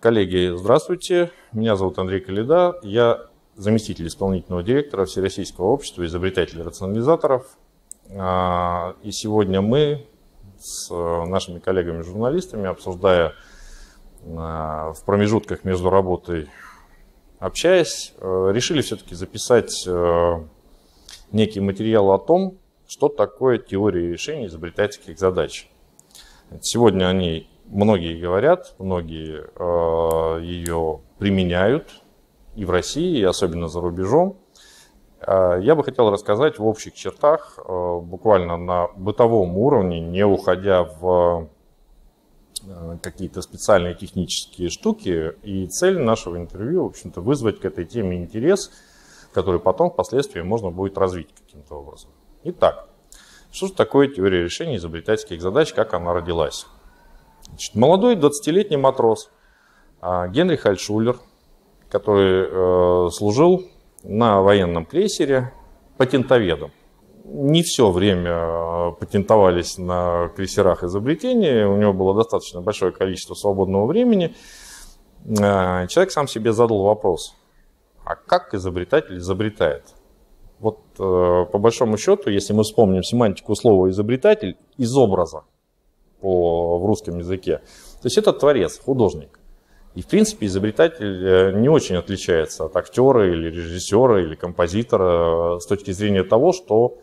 Коллеги, здравствуйте. Меня зовут Андрей Коляда. Я заместитель исполнительного директора Всероссийского общества изобретателей и рационализаторов. И сегодня мы с нашими коллегами-журналистами, обсуждая в промежутках между работой, общаясь, решили все-таки записать некий материал о том, что такое теория решения изобретательских задач. Сегодня о ней многие говорят, многие ее применяют и в России, и особенно за рубежом. Я бы хотел рассказать в общих чертах, буквально на бытовом уровне, не уходя в какие-то специальные технические штуки. И цель нашего интервью, в общем-то, вызвать к этой теме интерес, который потом впоследствии можно будет развить каким-то образом. Итак, что же такое теория решения изобретательских задач, как она родилась? Значит, молодой 20-летний матрос Генрих Альтшуллер, который служил на военном крейсере патентоведом. Не все время патентовались на крейсерах изобретения, у него было достаточно большое количество свободного времени. Человек сам себе задал вопрос, а как изобретатель изобретает? Вот по большому счету, если мы вспомним семантику слова «изобретатель» из образа в русском языке, то есть это творец, художник. И, в принципе, изобретатель не очень отличается от актера или режиссера или композитора с точки зрения того, что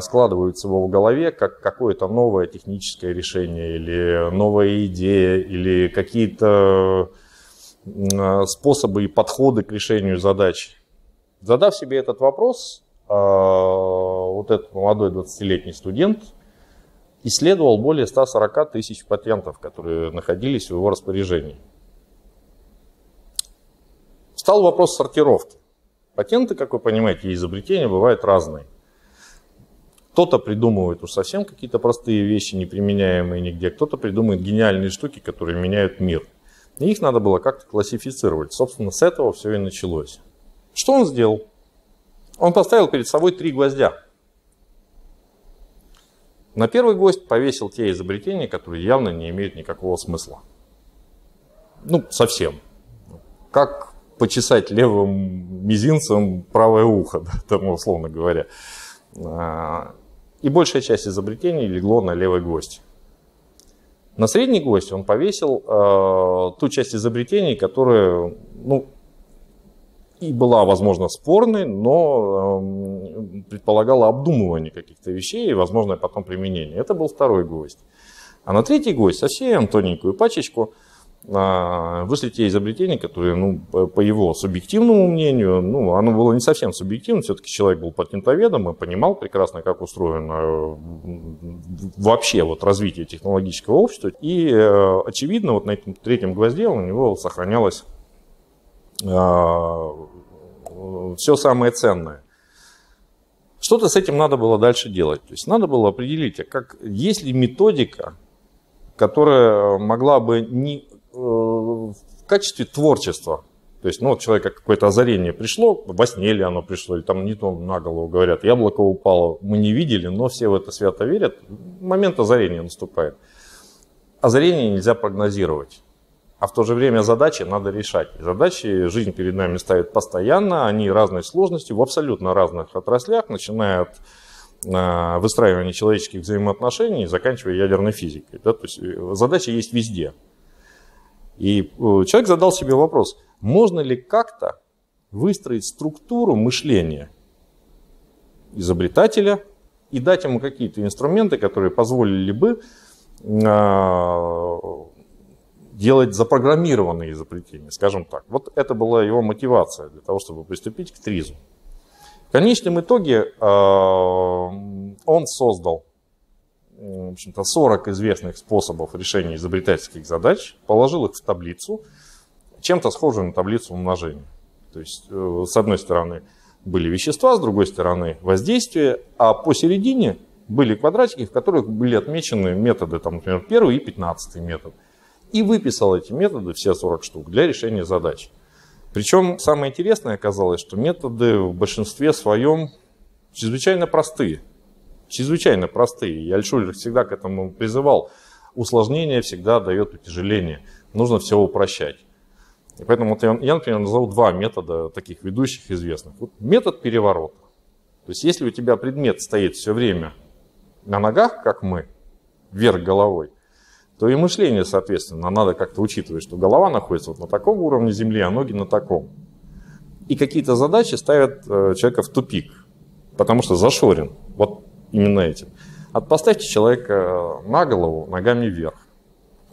складывается в его голове как какое-то новое техническое решение или новая идея, или какие-то способы и подходы к решению задачи. Задав себе этот вопрос, вот этот молодой 20-летний студент исследовал более 140 тысяч патентов, которые находились в его распоряжении. Стал вопрос сортировки. Патенты, как вы понимаете, и изобретения бывают разные. Кто-то придумывает уж совсем какие-то простые вещи, неприменяемые нигде, кто-то придумывает гениальные штуки, которые меняют мир. И их надо было как-то классифицировать. Собственно, с этого все и началось. Что он сделал? Он поставил перед собой 3 гвоздя. На первый гвоздь повесил те изобретения, которые явно не имеют никакого смысла. Ну, совсем. Как почесать левым мизинцем правое ухо, там, условно говоря. И большая часть изобретений легло на левый гвоздь. На средний гвоздь он повесил ту часть изобретений, которая, ну, и была, возможно, спорной, но предполагала обдумывание каких-то вещей и возможное потом применение. Это был второй гвоздь. А на третий гвоздь совсем тоненькую пачечку вышли те изобретения, которые, ну, по его субъективному мнению, ну, оно было не совсем субъективно, все-таки человек был патентоведом и понимал прекрасно, как устроено вообще вот развитие технологического общества. И, очевидно, вот на этом третьем гвозде у него сохранялось все самое ценное. Что-то с этим надо было дальше делать. То есть надо было определить, есть ли методика, которая могла бы не в качестве творчества. То есть, ну, вот человека какое-то озарение пришло, во сне ли оно пришло, или там не то на голову говорят, яблоко упало, мы не видели, но все в это свято верят. Момент озарения наступает. Озарение нельзя прогнозировать. А в то же время задачи надо решать. Задачи жизнь перед нами ставит постоянно, они разной сложностью, в абсолютно разных отраслях, начиная от выстраивания человеческих взаимоотношений, заканчивая ядерной физикой. Да? То есть задачи есть везде. И человек задал себе вопрос, можно ли как-то выстроить структуру мышления изобретателя и дать ему какие-то инструменты, которые позволили бы делать запрограммированные изобретения, скажем так. Вот это была его мотивация для того, чтобы приступить к ТРИЗу. В конечном итоге он создал, в общем-то, 40 известных способов решения изобретательских задач, положил их в таблицу, чем-то схожую на таблицу умножения. То есть, с одной стороны были вещества, с другой стороны воздействие, а посередине были квадратики, в которых были отмечены методы, там, например, 1 и 15 метод. И выписал эти методы, все 40 штук, для решения задач. Причем самое интересное оказалось, что методы в большинстве своем чрезвычайно простые. И Альтшуллер всегда к этому призывал. усложнение всегда дает утяжеление. Нужно все упрощать. И поэтому вот я, например, назову два метода таких ведущих известных. Вот метод переворота. То есть если у тебя предмет стоит все время на ногах, как мы, вверх головой, то и мышление, соответственно, надо как-то учитывать, что голова находится вот на таком уровне земли, а ноги на таком. И какие-то задачи ставят человека в тупик, потому что зашорен вот именно этим. Поставьте человека на голову, ногами вверх.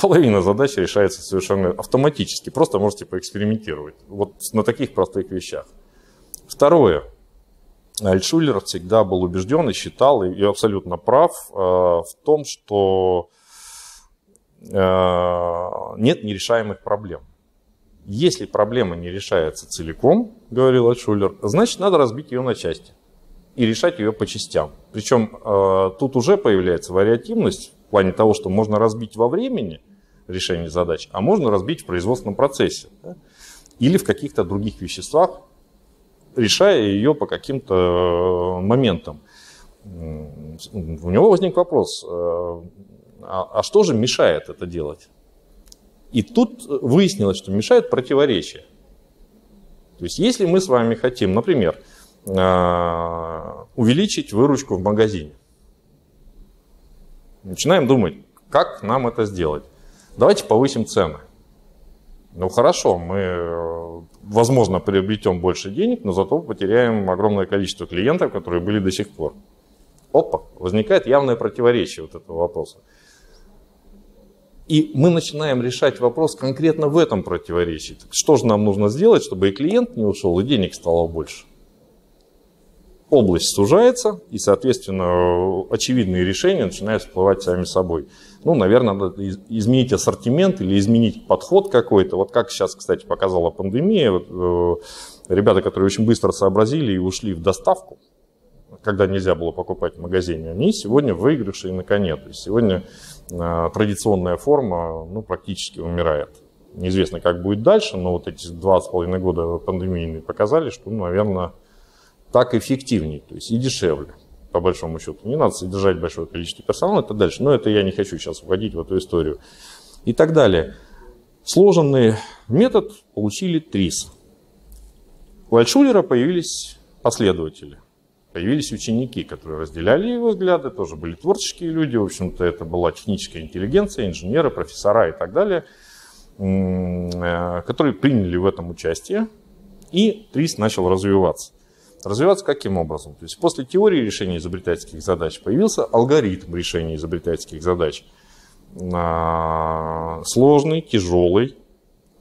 Половина задач решается совершенно автоматически, просто можете поэкспериментировать. Вот на таких простых вещах. Второе. Альтшуллер всегда был убежден и считал, и абсолютно прав в том, что нет нерешаемых проблем. Если проблема не решается целиком, говорил Альтшуллер, значит, надо разбить ее на части и решать ее по частям. Причем тут уже появляется вариативность в плане того, что можно разбить во времени решение задач, а можно разбить в производственном процессе, да? Или в каких-то других веществах, решая ее по каким-то моментам. У него возник вопрос, а что же мешает это делать? И тут выяснилось, что мешает противоречие. То есть если мы с вами хотим, например, увеличить выручку в магазине, начинаем думать, как нам это сделать. Давайте повысим цены. Ну хорошо, мы, возможно, приобретем больше денег, но зато потеряем огромное количество клиентов, которые были до сих пор. Опа, возникает явное противоречие вот этого вопроса. И мы начинаем решать вопрос конкретно в этом противоречии. Так что же нам нужно сделать, чтобы и клиент не ушел, и денег стало больше? Область сужается, и, соответственно, очевидные решения начинают всплывать сами собой. Ну, наверное, надо изменить ассортимент или изменить подход какой-то. Вот как сейчас, кстати, показала пандемия, вот, ребята, которые очень быстро сообразили и ушли в доставку, когда нельзя было покупать в магазине, они сегодня выигравшие на коне. То есть сегодня традиционная форма, ну, практически умирает. Неизвестно, как будет дальше, но вот эти 2,5 года пандемийные показали, что, ну, наверное, так эффективнее, то есть и дешевле, по большому счету. Не надо содержать большое количество персонала, это дальше. Но это я не хочу сейчас входить в эту историю. И так далее. Сложенный метод получили ТРИЗ. У Альтшуллера появились последователи, появились ученики, которые разделяли его взгляды, тоже были творческие люди, в общем-то, это была техническая интеллигенция, инженеры, профессора и так далее, которые приняли в этом участие, и ТРИЗ начал развиваться. Развиваться каким образом? То есть после теории решения изобретательских задач появился алгоритм решения изобретательских задач. Сложный, тяжелый,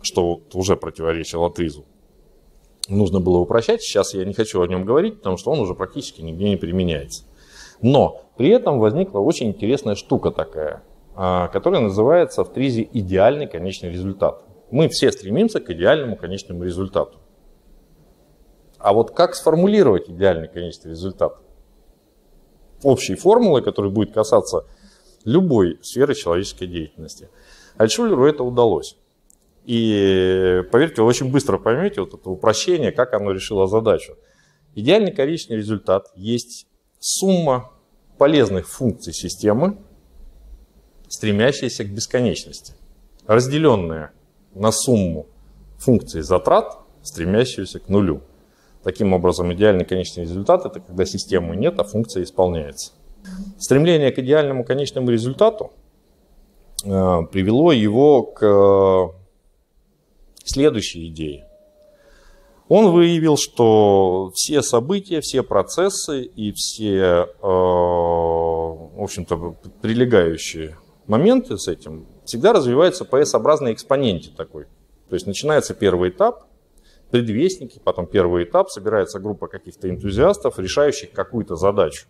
что уже противоречило ТРИЗу. Нужно было упрощать, сейчас я не хочу о нем говорить, потому что он уже практически нигде не применяется. Но при этом возникла очень интересная штука такая, которая называется в ТРИЗе идеальный конечный результат. Мы все стремимся к идеальному конечному результату. А вот как сформулировать идеальный конечный результат? Общей формулой, которая будет касаться любой сферы человеческой деятельности. Альтшуллеру это удалось. И, поверьте, вы очень быстро поймете вот это упрощение, как оно решило задачу. Идеальный конечный результат есть сумма полезных функций системы, стремящаяся к бесконечности, разделенная на сумму функций затрат, стремящуюся к нулю. Таким образом, идеальный конечный результат – это когда системы нет, а функция исполняется. Стремление к идеальному конечному результату привело его к следующей идее. Он выявил, что все события, все процессы и все, в общем-то, прилегающие моменты с этим всегда развиваются по S-образной экспоненте такой. То есть начинается первый этап, предвестники, потом первый этап, собирается группа каких-то энтузиастов, решающих какую-то задачу.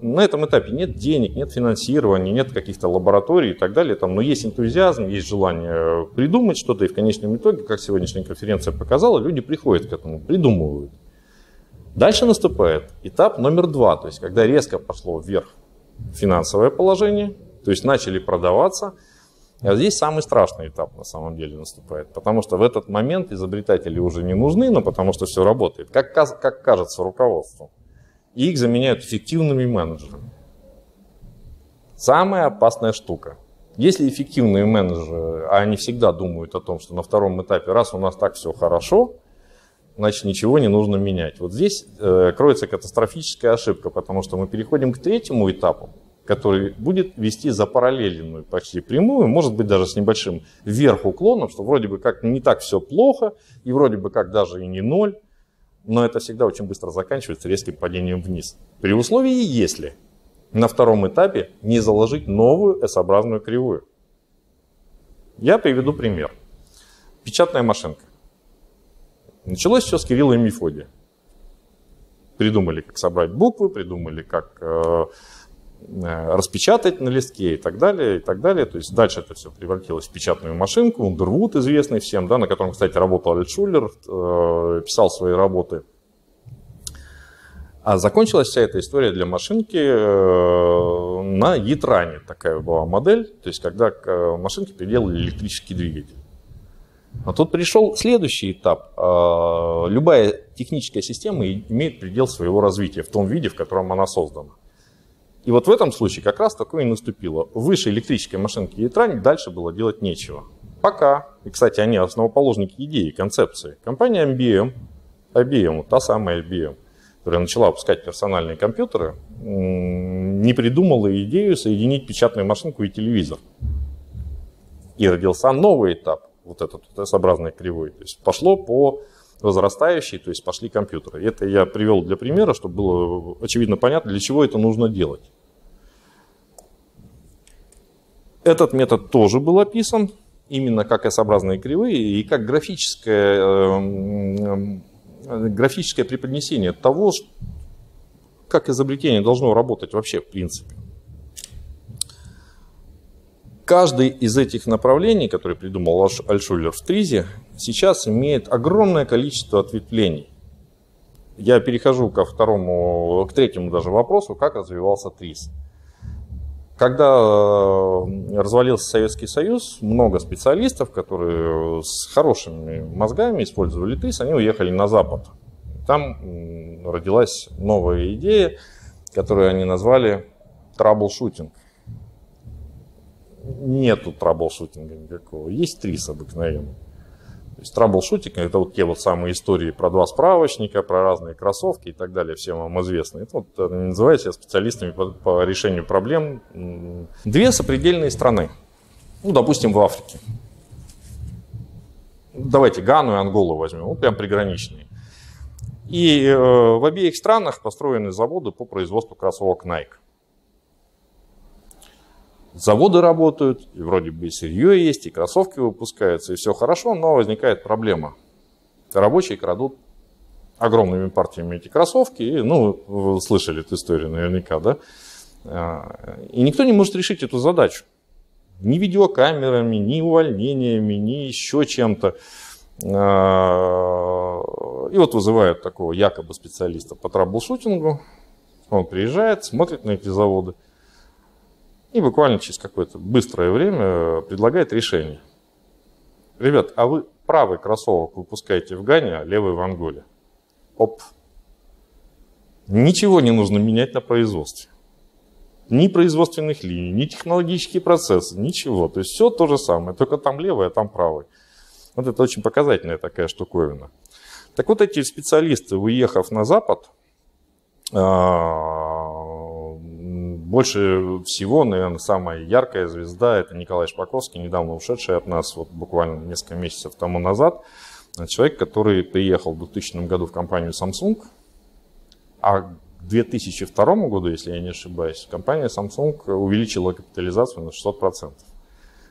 На этом этапе нет денег, нет финансирования, нет каких-то лабораторий и так далее, там, но есть энтузиазм, есть желание придумать что-то, и в конечном итоге, как сегодняшняя конференция показала, люди приходят к этому, придумывают. Дальше наступает этап номер 2, то есть когда резко пошло вверх финансовое положение, то есть начали продаваться. А здесь самый страшный этап на самом деле наступает, потому что в этот момент изобретатели уже не нужны, но потому что все работает, как кажется руководству. И их заменяют эффективными менеджерами. Самая опасная штука. Если эффективные менеджеры, а они всегда думают о том, что на втором этапе, раз у нас так все хорошо, значит, ничего не нужно менять. Вот здесь кроется катастрофическая ошибка, потому что мы переходим к третьему этапу, который будет вести за параллельную, почти прямую, может быть, даже с небольшим вверх-уклоном, что вроде бы как не так все плохо, и вроде бы как даже и не ноль, но это всегда очень быстро заканчивается резким падением вниз. При условии, если на втором этапе не заложить новую S-образную кривую. Я приведу пример. Печатная машинка. Началось все с Кирилла и Мефодия. Придумали, как собрать буквы, придумали, как распечатать на листке и так далее, и так далее. То есть дальше это все превратилось в печатную машинку. Underwood, известный всем, да, на котором, кстати, работал Альтшуллер, писал свои работы. А закончилась вся эта история для машинки на Etranic. Такая была модель, то есть когда к машинке приделали электрический двигатель. Но тут пришел следующий этап. Любая техническая система имеет предел своего развития в том виде, в котором она создана. И вот в этом случае как раз такое и наступило. Выше электрической машинки Etranic дальше было делать нечего. Пока. И, кстати, они основоположники идеи, концепции. Компания IBM, та самая IBM, которая начала выпускать персональные компьютеры, не придумала идею соединить печатную машинку и телевизор. И родился новый этап. Вот этот S-образной кривой. То есть пошло по возрастающей, то есть пошли компьютеры. Это я привел для примера, чтобы было очевидно понятно, для чего это нужно делать. Этот метод тоже был описан именно как S-образные кривые и как графическое преподнесение того, как изобретение должно работать вообще в принципе. Каждый из этих направлений, которые придумал Альтшуллер в ТРИЗе, сейчас имеет огромное количество ответвлений. Я перехожу к третьему даже вопросу, как развивался ТРИЗ. Когда развалился Советский Союз, много специалистов, которые с хорошими мозгами использовали ТРИЗ, они уехали на Запад. Там родилась новая идея, которую они назвали «траблшутинг». Нету траблшутинга никакого, есть ТРИЗ обыкновенный. То есть траблшутинг — это вот те вот самые истории про два справочника, про разные кроссовки и так далее, всем вам известны. Это вот называют себя специалистами по решению проблем. Две сопредельные страны, ну, допустим, в Африке. Давайте Гану и Анголу возьмем, вот прям приграничные. И в обеих странах построены заводы по производству кроссовок Nike. Заводы работают, и вроде бы и сырье есть, и кроссовки выпускаются, и все хорошо, но возникает проблема. Рабочие крадут огромными партиями эти кроссовки, и, ну, вы слышали эту историю наверняка, да? И никто не может решить эту задачу. Ни видеокамерами, ни увольнениями, ни еще чем-то. И вот вызывают такого якобы специалиста по траблшутингу. Он приезжает, смотрит на эти заводы. И буквально через какое-то быстрое время предлагает решение. Ребят, а вы правый кроссовок выпускаете в Гане, а левый в Анголе. Оп. Ничего не нужно менять на производстве. Ни производственных линий, ни технологические процессы, ничего. То есть все то же самое, только там левый, а там правый. Вот это очень показательная такая штуковина. Так вот эти специалисты, уехав на Запад, больше всего, наверное, самая яркая звезда – это Николай Шпаковский, недавно ушедший от нас, вот буквально несколько месяцев тому назад. Человек, который приехал в 2000 году в компанию Samsung, а к 2002 году, если я не ошибаюсь, компания Samsung увеличила капитализацию на 600%.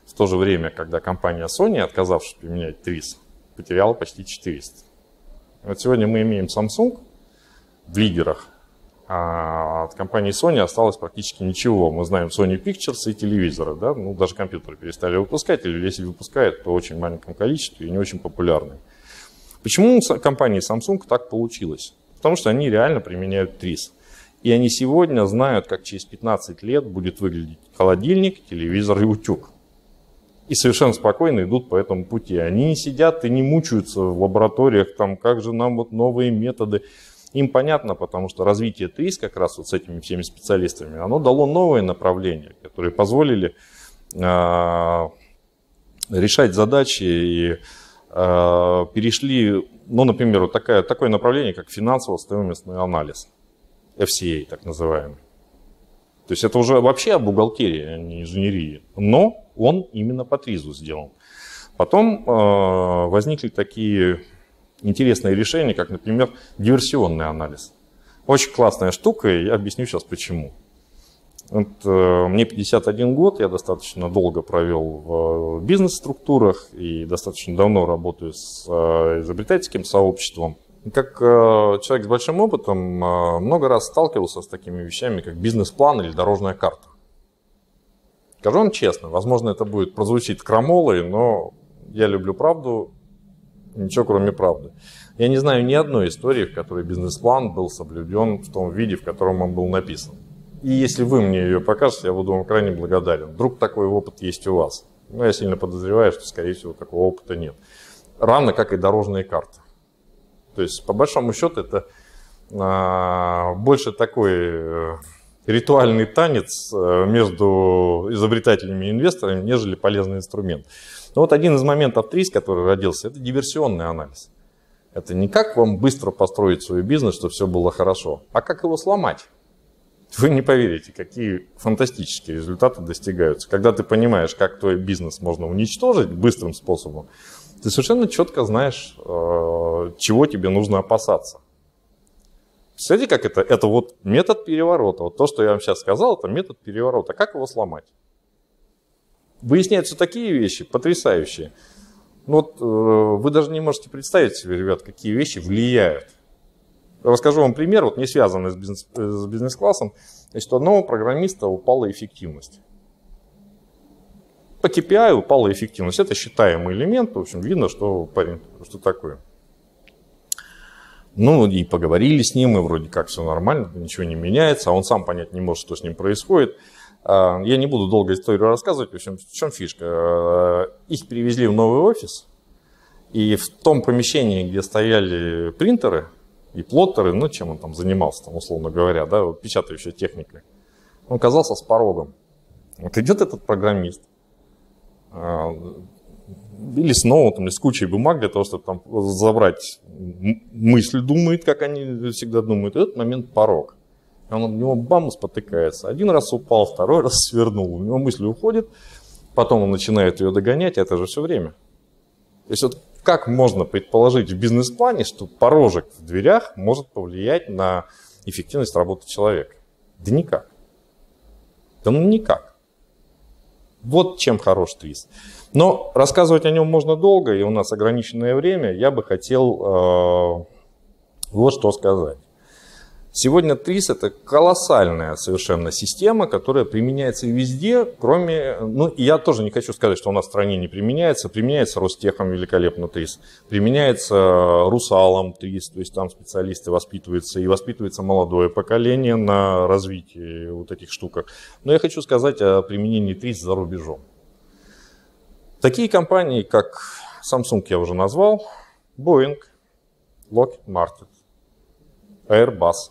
В то же время, когда компания Sony, отказавшись применять ТРИЗ, потеряла почти 400%. Вот сегодня мы имеем Samsung в лидерах. А от компании Sony осталось практически ничего. Мы знаем Sony Pictures и телевизоры, да? Ну, даже компьютеры перестали выпускать, или если выпускают, то очень маленьком количестве и не очень популярны. Почему у компании Samsung так получилось? Потому что они реально применяют ТРИЗ. И они сегодня знают, как через 15 лет будет выглядеть холодильник, телевизор и утюг. И совершенно спокойно идут по этому пути. Они не сидят и не мучаются в лабораториях, там, как же нам вот новые методы. Им понятно, потому что развитие ТРИЗ как раз вот с этими всеми специалистами, оно дало новые направления, которые позволили решать задачи и перешли, ну, например, вот такое направление, как финансово-стоимостный анализ, FCA так называемый. То есть это уже вообще об бухгалтерии, а не инженерии, но он именно по ТРИЗу сделан. Потом возникли такие интересные решения, как, например, диверсионный анализ. Очень классная штука, и я объясню сейчас почему. Это, мне 51 год, я достаточно долго провел в бизнес-структурах и достаточно давно работаю с изобретательским сообществом. Как человек с большим опытом, много раз сталкивался с такими вещами, как бизнес-план или дорожная карта. Скажу вам честно, возможно, это будет прозвучить крамолой, но я люблю правду, ничего кроме правды. Я не знаю ни одной истории, в которой бизнес-план был соблюден в том виде, в котором он был написан. И если вы мне ее покажете, я буду вам крайне благодарен. Вдруг такой опыт есть у вас. Но я сильно подозреваю, что, скорее всего, такого опыта нет. Равно как и дорожные карты. То есть, по большому счету, это больше такой ритуальный танец между изобретателями и инвесторами, нежели полезный инструмент. Но вот один из моментов ТРИЗ, который родился, это диверсионный анализ. Это не как вам быстро построить свой бизнес, чтобы все было хорошо, а как его сломать. Вы не поверите, какие фантастические результаты достигаются. Когда ты понимаешь, как твой бизнес можно уничтожить быстрым способом, ты совершенно четко знаешь, чего тебе нужно опасаться. Смотрите, как это? Это вот метод переворота. Вот то, что я вам сейчас сказал, это метод переворота. Как его сломать? Выясняются такие вещи потрясающие. Вот вы даже не можете представить себе, ребят, какие вещи влияют. Расскажу вам пример, вот не связанный с бизнес-классом. Значит, у одного программиста упала эффективность. По KPI упала эффективность. Это считаемый элемент. В общем, видно, что парень, что такое. Ну, и поговорили с ним, и вроде как все нормально, ничего не меняется, а он сам понять не может, что с ним происходит. Я не буду долго историю рассказывать, в чем фишка. Их перевезли в новый офис, и в том помещении, где стояли принтеры и плоттеры, ну, чем он там занимался, там, условно говоря, да, печатающая техника, он оказался с порогом. Вот идет этот программист, или с ноутом, или с кучей бумаг для того, чтобы там забрать мысль, думает, как они всегда думают. И этот момент порог. Он у него бам, спотыкается. Один раз упал, второй раз свернул. У него мысль уходит, потом он начинает ее догонять, это же все время. То есть вот как можно предположить в бизнес-плане, что порожек в дверях может повлиять на эффективность работы человека? Да никак. Да ну никак. Вот чем хорош ТРИЗ. Но рассказывать о нем можно долго, и у нас ограниченное время. Я бы хотел вот что сказать. Сегодня ТРИЗ – это колоссальная совершенно система, которая применяется везде, кроме… Ну, я тоже не хочу сказать, что у нас в стране не применяется. Применяется Ростехом великолепно ТРИЗ, применяется Русалом ТРИЗ, то есть там специалисты воспитываются, и воспитывается молодое поколение на развитии вот этих штуках. Но я хочу сказать о применении ТРИЗ за рубежом. Такие компании, как Samsung я уже назвал, Boeing, Lockheed Martin, Airbus,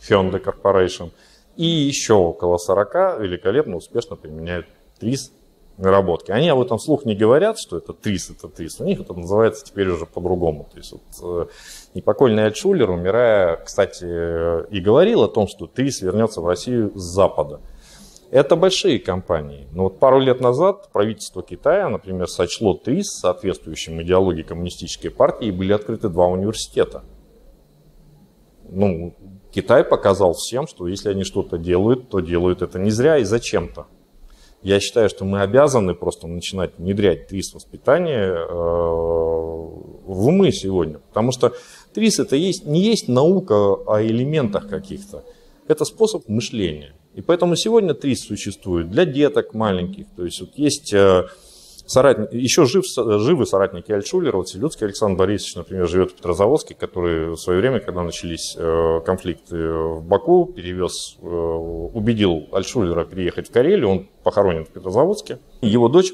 Fionda Corporation и еще около 40 великолепно успешно применяют ТРИЗ наработки. Они об этом вслух не говорят, что это ТРИЗ, у них это называется теперь уже по-другому. То есть вот, непокойный Альтшуллер, умирая, кстати, и говорил о том, что ТРИЗ вернется в Россию с Запада. Это большие компании, но вот пару лет назад правительство Китая, например, сочло ТРИЗ соответствующим идеологии коммунистической партии, и были открыты два университета. Ну, Китай показал всем, что если они что-то делают, то делают это не зря и зачем-то. Я считаю, что мы обязаны просто начинать внедрять ТРИЗ воспитание в умы сегодня. Потому что ТРИЗ это не есть наука о элементах каких-то. Это способ мышления. И поэтому сегодня ТРИЗ существует для деток маленьких. То есть вот есть еще живы соратники Альтшуллера, вот Силютский Александр Борисович, например, живет в Петрозаводске, который в свое время, когда начались конфликты в Баку, перевез, убедил Альтшуллера переехать в Карелию, он похоронен в Петрозаводске. Его дочь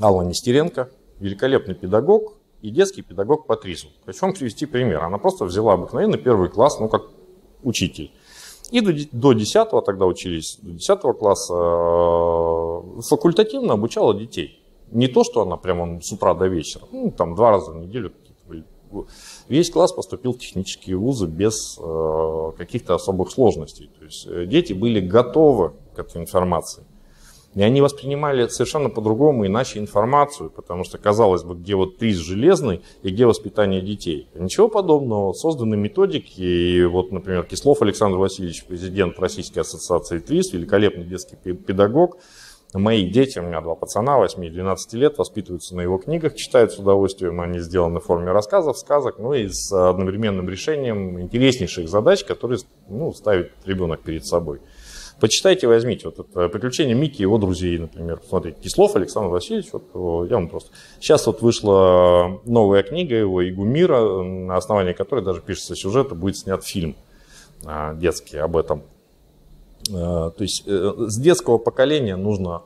Алла Нестеренко, великолепный педагог, и детский педагог по ТРИЗу. Причем привести пример. Она просто взяла обыкновенно первый класс, ну как учитель. И до 10-го тогда учились, до 10 класса факультативно обучала детей. Не то, что она прямо с утра до вечера, ну там 2 раза в неделю какие-то были. Весь класс поступил в технические вузы без каких-то особых сложностей. То есть дети были готовы к этой информации. И они воспринимали совершенно по-другому, иначе информацию, потому что, казалось бы, где вот ТРИЗ железный и где воспитание детей. Ничего подобного. Созданы методики. И вот, например, Кислов Александр Васильевич, президент Российской ассоциации ТРИЗ, великолепный детский педагог. Мои дети, у меня 2 пацана, 8 и 12 лет, воспитываются на его книгах, читают с удовольствием, они сделаны в форме рассказов, сказок, ну и с одновременным решением интереснейших задач, которые, ну, ставит ребенок перед собой. Почитайте, возьмите вот это «Приключения Микки и его друзей», например. Смотрите, Кислов Александр Васильевич, вот, я вам просто... Сейчас вот вышла новая книга его «Игумира», на основании которой даже пишется сюжет, и будет снят фильм детский об этом. То есть с детского поколения нужно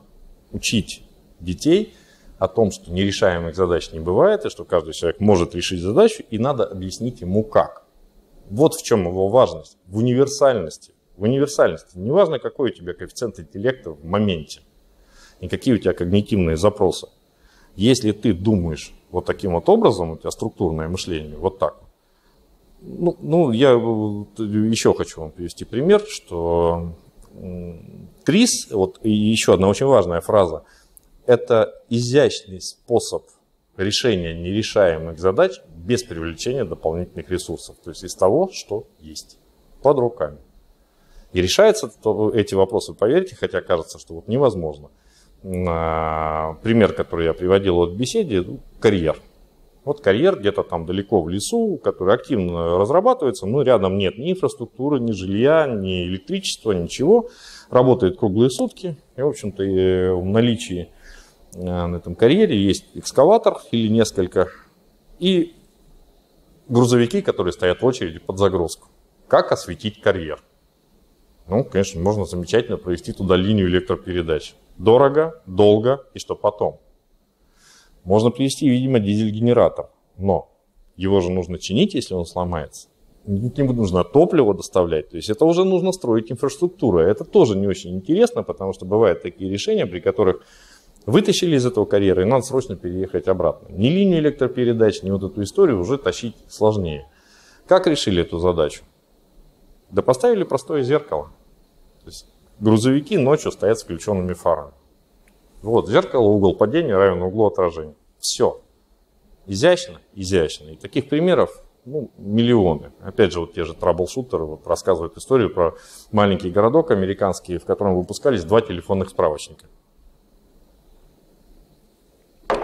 учить детей о том, что нерешаемых задач не бывает, и что каждый человек может решить задачу, и надо объяснить ему как. Вот в чем его важность, в универсальности. В универсальности. Неважно, какой у тебя коэффициент интеллекта в моменте, и какие у тебя когнитивные запросы. Если ты думаешь вот таким вот образом, у тебя структурное мышление вот так. Ну, я еще хочу вам привести пример, что ТРИЗ, вот и еще одна очень важная фраза, это изящный способ решения нерешаемых задач без привлечения дополнительных ресурсов, то есть из того, что есть, под руками. И решаются эти вопросы, поверьте, хотя кажется, что вот невозможно. Пример, который я приводил в беседе, карьер. Вот карьер где-то там далеко в лесу, который активно разрабатывается, но рядом нет ни инфраструктуры, ни жилья, ни электричества, ничего. Работает круглые сутки. И, в общем-то, в наличии на этом карьере есть экскаватор или несколько, и грузовики, которые стоят в очереди под загрузку. Как осветить карьер? Ну, конечно, можно замечательно провести туда линию электропередач. Дорого, долго и что потом? Можно привезти, видимо, дизель-генератор, но его же нужно чинить, если он сломается. К нему нужно топливо доставлять, то есть это уже нужно строить инфраструктуру. Это тоже не очень интересно, потому что бывают такие решения, при которых вытащили из этого карьера, и надо срочно переехать обратно. Ни линию электропередач, ни вот эту историю уже тащить сложнее. Как решили эту задачу? Да поставили простое зеркало. То есть грузовики ночью стоят с включенными фарами. Вот, зеркало, угол падения равен углу отражения. Все. Изящно? Изящно. И таких примеров, ну, миллионы. Опять же, вот те же трабл-шутеры вот рассказывают историю про маленький городок американский, в котором выпускались 2 телефонных справочника.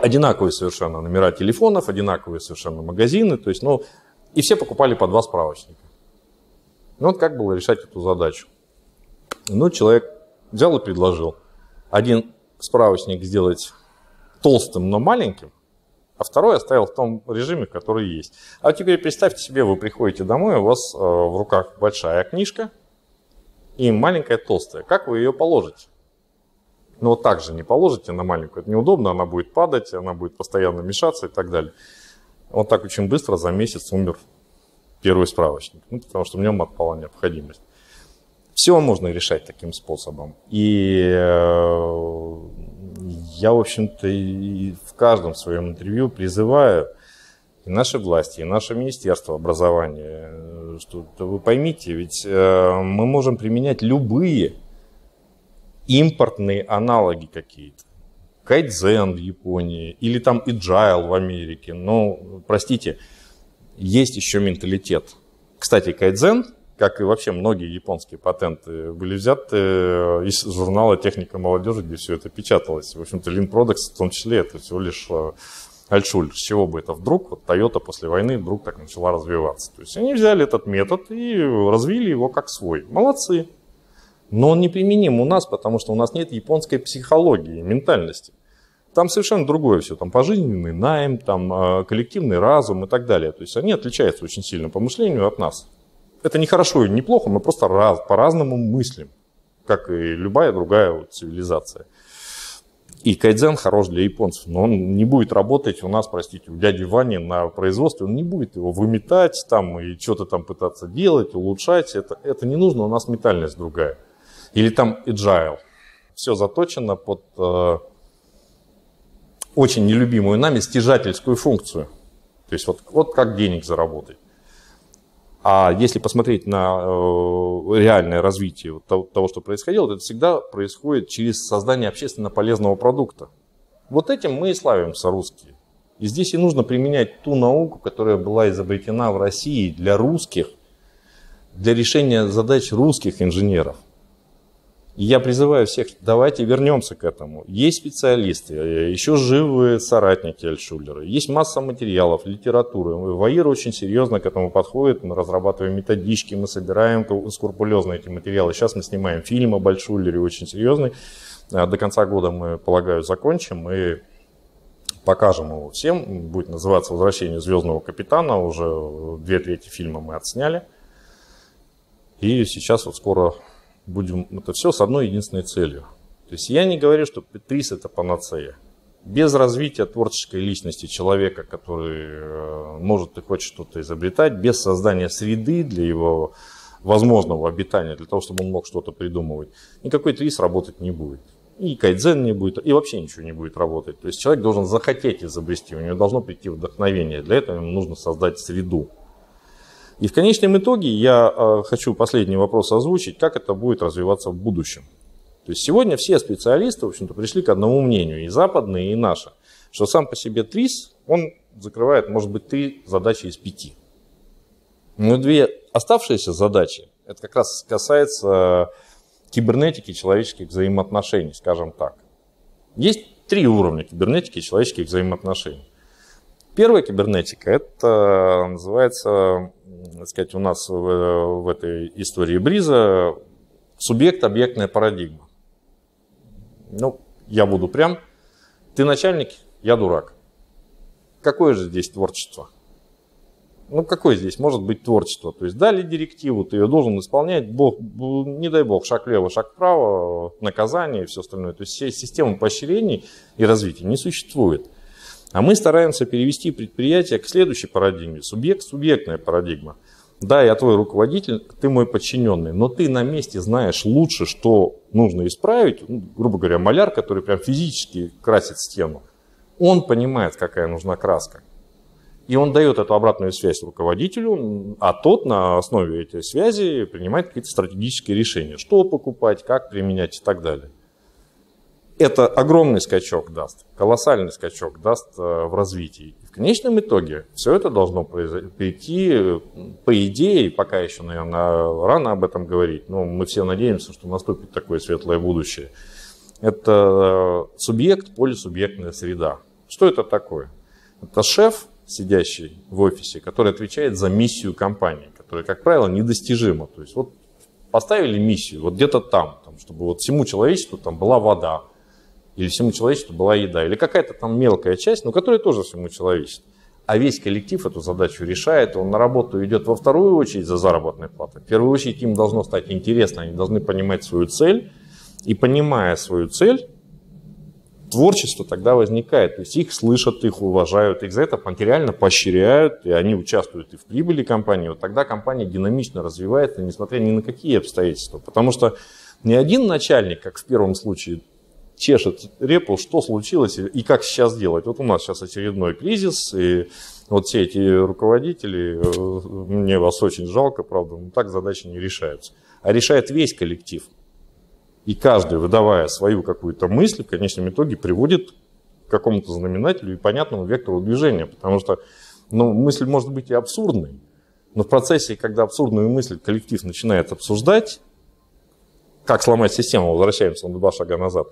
Одинаковые совершенно номера телефонов, одинаковые совершенно магазины. То есть, ну, и все покупали по 2 справочника. Ну, вот как было решать эту задачу? Ну, человек взял и предложил. Один справочник сделать толстым, но маленьким, а второй оставил в том режиме, который есть. А теперь представьте себе, вы приходите домой, у вас в руках большая книжка и маленькая толстая. Как вы ее положите? Ну, вот так же не положите на маленькую, это неудобно, она будет падать, она будет постоянно мешаться и так далее. Вот так очень быстро за месяц умер первый справочник, ну, потому что в нем отпала необходимость. Все можно решать таким способом. И я, в общем-то, в каждом своем интервью призываю и наши власти, и наше Министерство образования, что вы поймите, ведь мы можем применять любые импортные аналоги какие-то. Кайдзен в Японии или там Agile в Америке. Но, простите, есть еще менталитет. Кстати, кайдзен, как и вообще многие японские патенты, были взяты из журнала «Техника молодежи», где все это печаталось. В общем-то, Линпродекс в том числе, это всего лишь Альтшуллер. С чего бы это вдруг? Вот Toyota после войны вдруг так начала развиваться. То есть они взяли этот метод и развили его как свой. Молодцы. Но он неприменим у нас, потому что у нас нет японской психологии, ментальности. Там совершенно другое все, там пожизненный найм, там коллективный разум и так далее. То есть они отличаются очень сильно по мышлению от нас. Это не хорошо и не плохо, мы просто по-разному мыслим, как и любая другая вот цивилизация. И кайдзен хорош для японцев, но он не будет работать у нас, простите, у дяди Вани на производстве, он не будет его выметать там и что-то там пытаться делать, улучшать, это не нужно, у нас ментальность другая. Или там agile. Все заточено под очень нелюбимую нами стяжательскую функцию. То есть вот как денег заработать. А если посмотреть на реальное развитие того, что происходило, то это всегда происходит через создание общественно полезного продукта. Вот этим мы и славимся, русские. И здесь и нужно применять ту науку, которая была изобретена в России для русских, для решения задач русских инженеров. И я призываю всех, давайте вернемся к этому. Есть специалисты, еще живые соратники Альтшуллера, есть масса материалов, литературы. ВАИР очень серьезно к этому подходит, мы разрабатываем методички, мы собираем скрупулезно эти материалы. Сейчас мы снимаем фильм об Альтшуллере, очень серьезный. До конца года мы, полагаю, закончим и покажем его всем. Будет называться «Возвращение звездного капитана», уже 2/3 фильма мы отсняли. И сейчас вот скоро... будем это все с одной единственной целью. То есть я не говорю, что ТРИЗ — это панацея. Без развития творческой личности человека, который может и хочет что-то изобретать, без создания среды для его возможного обитания, для того, чтобы он мог что-то придумывать, никакой ТРИЗ работать не будет. И кайдзен не будет, и вообще ничего не будет работать. То есть человек должен захотеть изобрести, у него должно прийти вдохновение. Для этого ему нужно создать среду. И в конечном итоге я хочу последний вопрос озвучить, как это будет развиваться в будущем. То есть сегодня все специалисты, в общем-то, пришли к одному мнению, и западные, и наши, что сам по себе ТРИЗ, он закрывает, может быть, 3 задачи из 5. Но 2 оставшиеся задачи, это как раз касается кибернетики и человеческих взаимоотношений, скажем так. Есть 3 уровня кибернетики и человеческих взаимоотношений. Первая кибернетика, это называется, так сказать, у нас в этой истории Бриза субъект-объектная парадигма. Ну, я буду прям, ты начальник, я дурак. Какое же здесь творчество? Ну, какое здесь может быть творчество? То есть дали директиву, ты ее должен исполнять, бог, не дай бог, шаг влево, шаг вправо, наказание и все остальное. То есть система поощрений и развития не существует. А мы стараемся перевести предприятие к следующей парадигме. Субъект-субъектная парадигма. Да, я твой руководитель, ты мой подчиненный, но ты на месте знаешь лучше, что нужно исправить. Ну, грубо говоря, маляр, который прям физически красит стену, он понимает, какая нужна краска. И он дает эту обратную связь руководителю, а тот на основе этой связи принимает какие-то стратегические решения. Что покупать, как применять и так далее. Это огромный скачок даст, колоссальный скачок даст в развитии. В конечном итоге все это должно прийти, по идее, пока еще, наверное, рано об этом говорить, но мы все надеемся, что наступит такое светлое будущее. Это субъект, полисубъектная среда. Что это такое? Это шеф, сидящий в офисе, который отвечает за миссию компании, которая, как правило, недостижима. То есть вот поставили миссию вот где-то там, чтобы вот всему человечеству там была вода, или всему человечеству была еда, или какая-то там мелкая часть, но которая тоже всему человечеству. А весь коллектив эту задачу решает, он на работу идет во вторую очередь за заработной платой. В первую очередь им должно стать интересно, они должны понимать свою цель, и понимая свою цель, творчество тогда возникает. То есть их слышат, их уважают, их за это материально поощряют, и они участвуют и в прибыли компании. Вот тогда компания динамично развивается, несмотря ни на какие обстоятельства. Потому что ни один начальник, как в первом случае, чешет репу, что случилось и как сейчас делать. Вот у нас сейчас очередной кризис, и вот все эти руководители, мне вас очень жалко, правда, но так задачи не решаются. А решает весь коллектив. И каждый, выдавая свою какую-то мысль, в конечном итоге приводит к какому-то знаменателю и понятному вектору движения. Потому что мысль может быть и абсурдной, но в процессе, когда абсурдную мысль коллектив начинает обсуждать, как сломать систему, возвращаемся на 2 шага назад,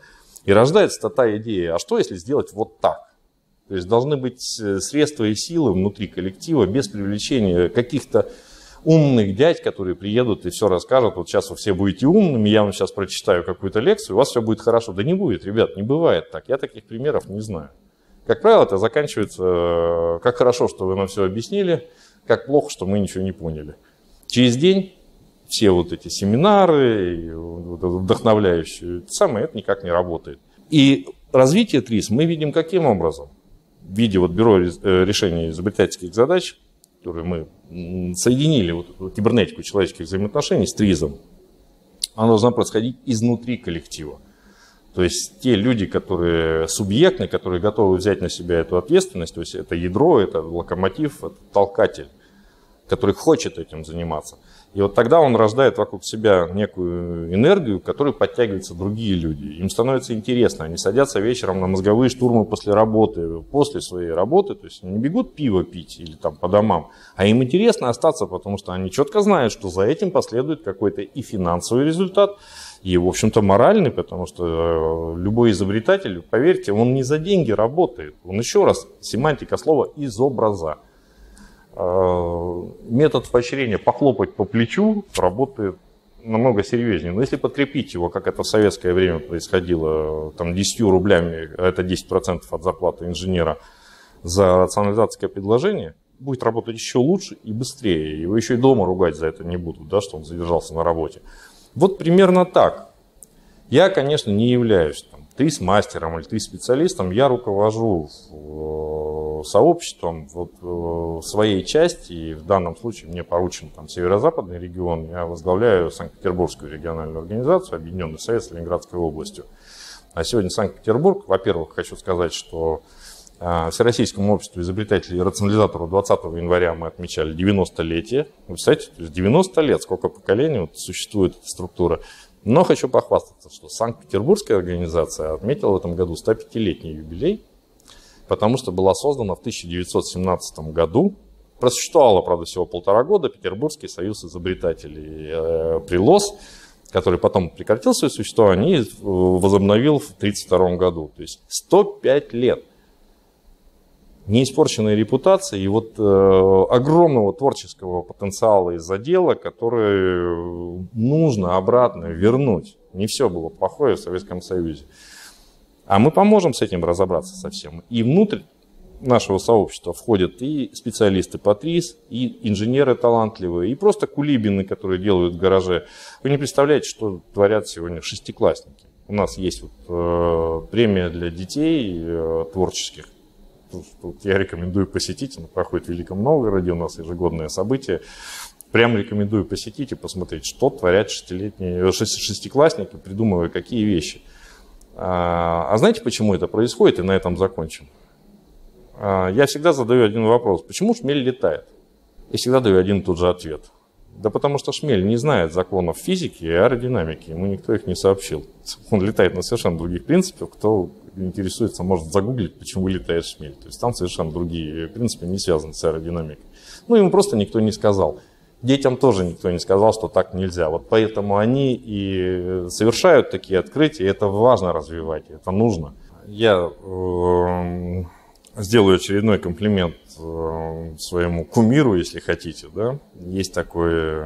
и рождается та идея, а что если сделать вот так? То есть должны быть средства и силы внутри коллектива без привлечения каких-то умных дядь, которые приедут и все расскажут. Вот сейчас вы все будете умными, я вам сейчас прочитаю какую-то лекцию, у вас все будет хорошо. Да не будет, ребят, не бывает так. Я таких примеров не знаю. Как правило, это заканчивается, как хорошо, что вы нам все объяснили, как плохо, что мы ничего не поняли. Через день... все вот эти семинары, вдохновляющие, это никак не работает. И Развитие ТРИЗ мы видим каким образом? В виде вот бюро решения изобретательских задач, которые мы соединили, вот, кибернетику человеческих взаимоотношений с ТРИЗом, она должна происходить изнутри коллектива. То есть те люди, которые субъектны, которые готовы взять на себя эту ответственность, то есть это ядро, это локомотив, это толкатель, который хочет этим заниматься. И вот тогда он рождает вокруг себя некую энергию, к которой подтягиваются другие люди. Им становится интересно, они садятся вечером на мозговые штурмы после работы, после своей работы, то есть не бегут пиво пить или там по домам, а им интересно остаться, потому что они четко знают, что за этим последует какой-то и финансовый результат, и, в общем-то, моральный, потому что любой изобретатель, поверьте, он не за деньги работает, он еще раз, семантика слова «из образа». Метод поощрения «похлопать по плечу» работает намного серьезнее. Но если подкрепить его, как это в советское время происходило, там 10 рублями, это 10% от зарплаты инженера за рационализаторское предложение, будет работать еще лучше и быстрее. Его еще и дома ругать за это не будут, да, что он задержался на работе. Вот примерно так. Я, конечно, не являюсь ТРИЗ-мастером или ТРИЗ-специалистом, я руковожу сообществом вот, своей части, и в данном случае мне поручен там северо-западный регион, я возглавляю Санкт-Петербургскую региональную организацию, Объединенный Совет с Ленинградской областью. А сегодня Санкт-Петербург, во-первых, хочу сказать, что Всероссийскому обществу изобретателей и рационализаторов 20 января мы отмечали 90-летие. Вы представляете, 90 лет, сколько поколений вот, существует эта структура. Но хочу похвастаться, что Санкт-Петербургская организация отметила в этом году 105-летний юбилей, потому что была создана в 1917 году. Просуществовала, правда, всего 1,5 года Петербургский союз изобретателей ПРИЛОС, который потом прекратил свое существование и возобновил в 1932 году. То есть 105 лет неиспорченной репутации и вот огромного творческого потенциала из задела, который нужно обратно вернуть. Не все было плохое в Советском Союзе. А мы поможем с этим разобраться совсем. И внутрь нашего сообщества входят и специалисты по ТРИЗ, и инженеры талантливые, и просто кулибины, которые делают в гараже. Вы не представляете, что творят сегодня шестиклассники. У нас есть вот, премия для детей творческих. Тут я рекомендую посетить, она проходит в Великом Новгороде, у нас ежегодное событие. Прям рекомендую посетить и посмотреть, что творят шестиклассники, придумывая какие вещи. А знаете, почему это происходит? И на этом закончим. Я всегда задаю один вопрос. Почему шмель летает? Я всегда даю один и тот же ответ. Да потому что шмель не знает законов физики и аэродинамики, ему никто их не сообщил. Он летает на совершенно других принципах. Кто интересуется, может загуглить, почему летает шмель. То есть там совершенно другие принципы, не связаны с аэродинамикой. Ну, ему просто никто не сказал. Детям тоже никто не сказал, что так нельзя. Вот поэтому они и совершают такие открытия, это важно развивать, это нужно. Я сделаю очередной комплимент своему кумиру, если хотите. Да? Есть такой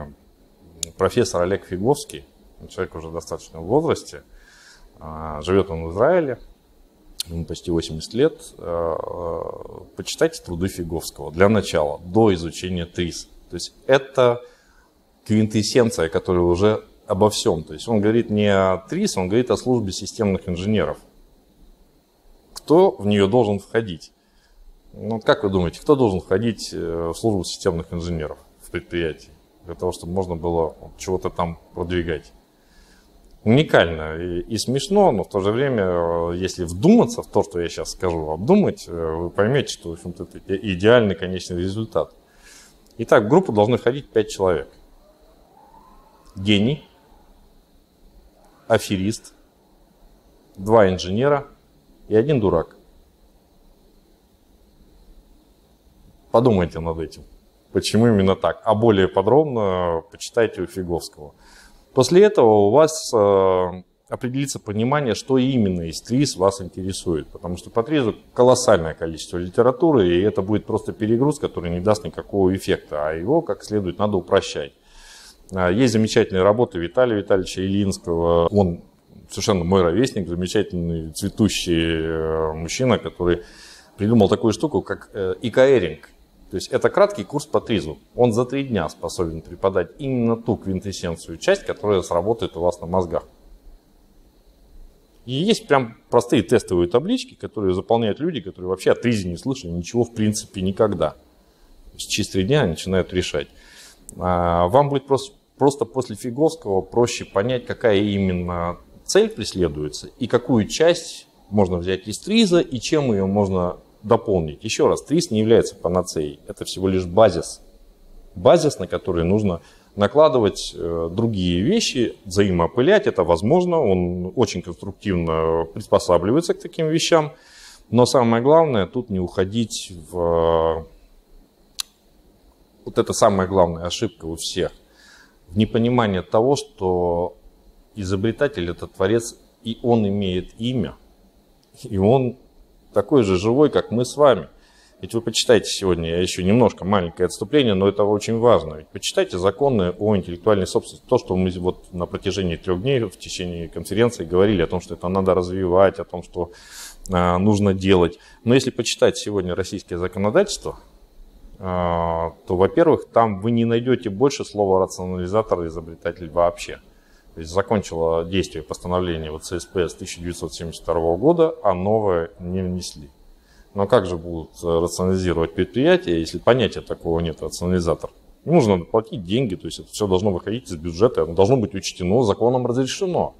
профессор Олег Фиговский, человек уже достаточно в возрасте, живет он в Израиле, ему почти 80 лет. Почитайте труды Фиговского для начала, до изучения ТРИЗ. То есть это квинтэссенция, которая уже обо всем. То есть он говорит не о ТРИЗ, он говорит о службе системных инженеров. Кто в нее должен входить? Ну, как вы думаете, кто должен входить в службу системных инженеров в предприятии? Для того, чтобы можно было чего-то там продвигать. Уникально и смешно, но в то же время, если вдуматься в то, что я сейчас скажу, обдумать, вы поймете, что, в общем-то, это идеальный конечный результат. Итак, в группу должны входить 5 человек. Гений, аферист, 2 инженера и 1 дурак. Подумайте над этим, почему именно так. А более подробно почитайте у Фиговского. После этого у вас определится понимание, что именно из ТРИЗ вас интересует. Потому что по ТРИЗу колоссальное количество литературы, и это будет просто перегруз, который не даст никакого эффекта, а его как следует надо упрощать. Есть замечательные работы Виталия Витальевича Ильинского. Он совершенно мой ровесник, замечательный цветущий мужчина, который придумал такую штуку, как ИК-Эринг. То есть это краткий курс по ТРИЗу. Он за 3 дня способен преподать именно ту квинтэссенцию часть, которая сработает у вас на мозгах. И есть прям простые тестовые таблички, которые заполняют люди, которые вообще о ТРИЗе не слышали ничего в принципе никогда. То есть через 3 дня начинают решать. Вам будет просто после Фиговского проще понять, какая именно цель преследуется и какую часть можно взять из ТРИЗа и чем ее можно дополнить. Еще раз, ТРИЗ не является панацеей, это всего лишь базис. Базис, на который нужно накладывать другие вещи, взаимоопылять, это возможно, он очень конструктивно приспосабливается к таким вещам, но самое главное, тут не уходить в... Вот это самая главная ошибка у всех, в непонимание того, что изобретатель – это творец, и он имеет имя, и он такой же живой, как мы с вами. Ведь вы почитайте сегодня, я еще немножко маленькое отступление, но это очень важно. Ведь почитайте законы о интеллектуальной собственности. То, что мы вот на протяжении 3 дней в течение конференции говорили о том, что это надо развивать, о том, что нужно делать. Но если почитать сегодня российское законодательство, то, во-первых, там вы не найдете больше слова рационализатор и изобретатель вообще. То есть закончило действие постановления ЦСП с 1972 года, а новое не внесли. Но как же будут рационализировать предприятия, если понятия такого нет, рационализатор? Ему же надо платить деньги, то есть это все должно выходить из бюджета, оно должно быть учтено, законом разрешено.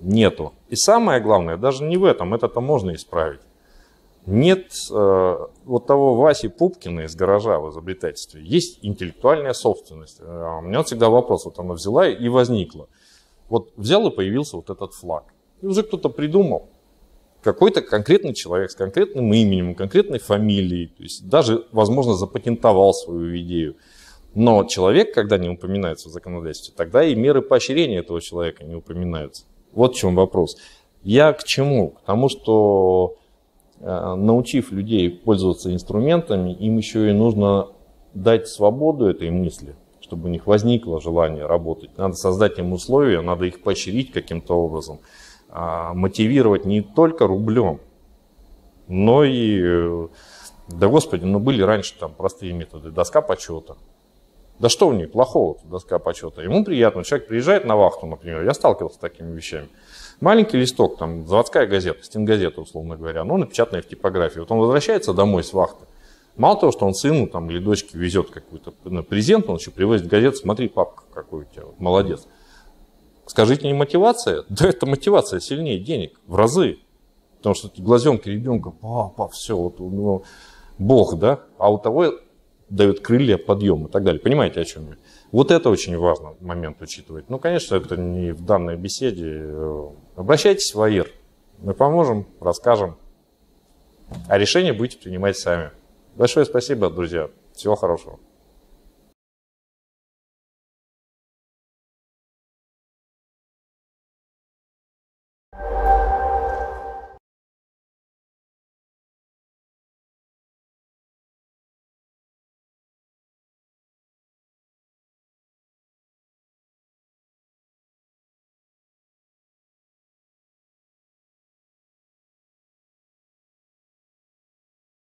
Нету. И самое главное, даже не в этом, это-то можно исправить. Нет вот того Васи Пупкина из гаража в изобретательстве. Есть интеллектуальная собственность. У меня всегда вопрос, вот она взяла и возникла. Вот взял и появился вот этот флаг. И уже кто-то придумал. Какой-то конкретный человек с конкретным именем, конкретной фамилией. То есть даже, возможно, запатентовал свою идею. Но человек, когда не упоминается в законодательстве, тогда и меры поощрения этого человека не упоминаются. Вот в чем вопрос. Я к чему? К тому, что... научив людей пользоваться инструментами, им еще и нужно дать свободу этой мысли, чтобы у них возникло желание работать. Надо создать им условия, надо их поощрить каким-то образом, мотивировать не только рублем, но и, да господи, ну были раньше там простые методы, доска почета. Да что в ней плохого, доска почета? Ему приятно, человек приезжает на вахту, например, я сталкивался с такими вещами. Маленький листок, там, заводская газета, стенгазета, условно говоря, но напечатанная в типографии. Вот он возвращается домой с вахты. Мало того, что он сыну там, или дочке везет какой-то презент, он еще привозит газету, смотри, папка какой у тебя, вот, молодец. Скажите, не мотивация? Да это мотивация сильнее денег, в разы. Потому что глазенки ребенка, папа, все, вот у него бог, да? А у того дает крылья, подъем и так далее. Понимаете, о чем я? Вот это очень важно момент учитывать. Ну, конечно, это не в данной беседе. Обращайтесь в АИР, мы поможем, расскажем, а решение будете принимать сами. Большое спасибо, друзья, всего хорошего.